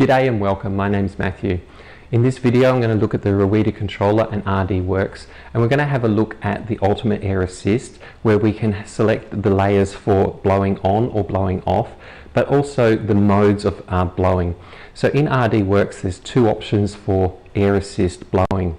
G'day and welcome, my name's Matthew. In this video I'm going to look at the RuiDa controller and RD Works, and we're going to have a look at the Ultimate Air Assist, where we can select the layers for blowing on or blowing off, but also the modes of blowing. So in RD Works there's two options for air assist blowing.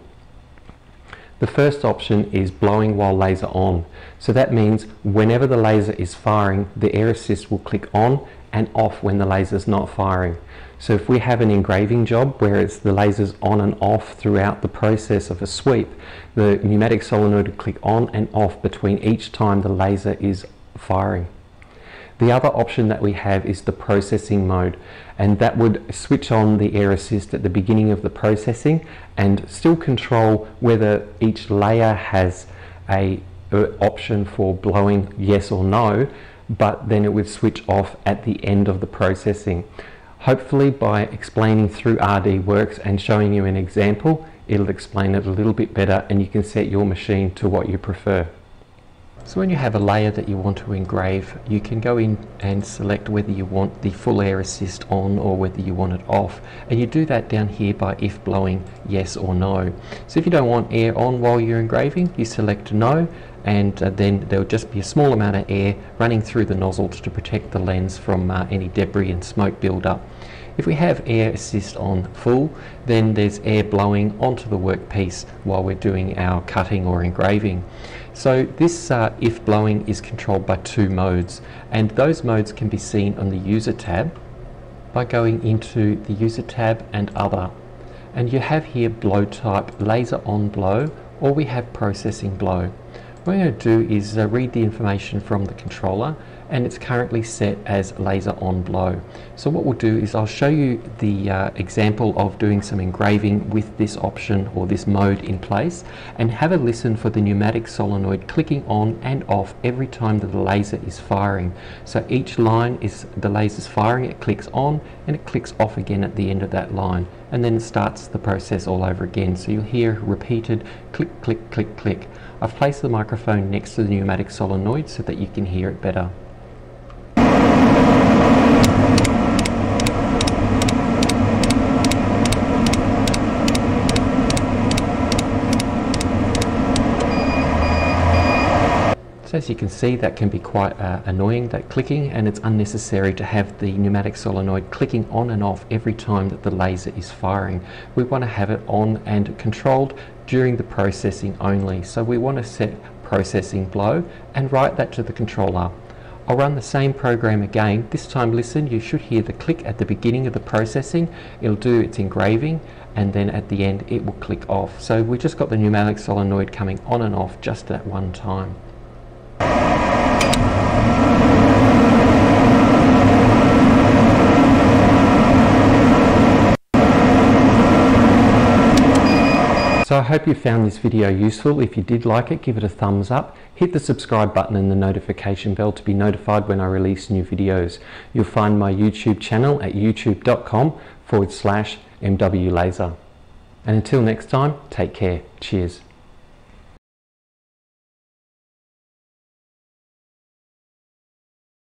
The first option is blowing while laser on. So that means whenever the laser is firing, the air assist will click on and off when the laser is not firing. So if we have an engraving job where it's the lasers on and off throughout the process of a sweep, the pneumatic solenoid will click on and off between each time the laser is firing. The other option that we have is the processing mode, and that would switch on the air assist at the beginning of the processing and still control whether each layer has an option for blowing yes or no, but then it would switch off at the end of the processing. Hopefully by explaining through RD Works and showing you an example, it'll explain it a little bit better and you can set your machine to what you prefer. So when you have a layer that you want to engrave, you can go in and select whether you want the full air assist on or whether you want it off, and you do that down here by if blowing yes or no. So if you don't want air on while you're engraving, you select no, and then there'll just be a small amount of air running through the nozzles to protect the lens from any debris and smoke buildup. If we have air assist on full, then there's air blowing onto the workpiece while we're doing our cutting or engraving. So this if blowing is controlled by two modes, and those modes can be seen on the user tab by going into the user tab and other. And you have here blow type, laser on blow, or we have processing blow. What we're going to do is read the information from the controller, and it's currently set as laser on blow. So what we'll do is I'll show you the example of doing some engraving with this option or this mode in place, and have a listen for the pneumatic solenoid clicking on and off every time that the laser is firing. So each line is the laser's firing, it clicks on and it clicks off again at the end of that line, and then it starts the process all over again. So you'll hear repeated click, click, click, click. I've placed the microphone next to the pneumatic solenoid so that you can hear it better. So as you can see, that can be quite annoying, that clicking, and it's unnecessary to have the pneumatic solenoid clicking on and off every time that the laser is firing. We want to have it on and controlled during the processing only. So we want to set processing blow and write that to the controller. I'll run the same program again. This time listen, you should hear the click at the beginning of the processing. It'll do its engraving, and then at the end it will click off. So we just got the pneumatic solenoid coming on and off just at one time. So I hope you found this video useful. If you did like it, give it a thumbs up, hit the subscribe button and the notification bell to be notified when I release new videos. You'll find my YouTube channel at youtube.com/MW Laser. And until next time, take care. Cheers.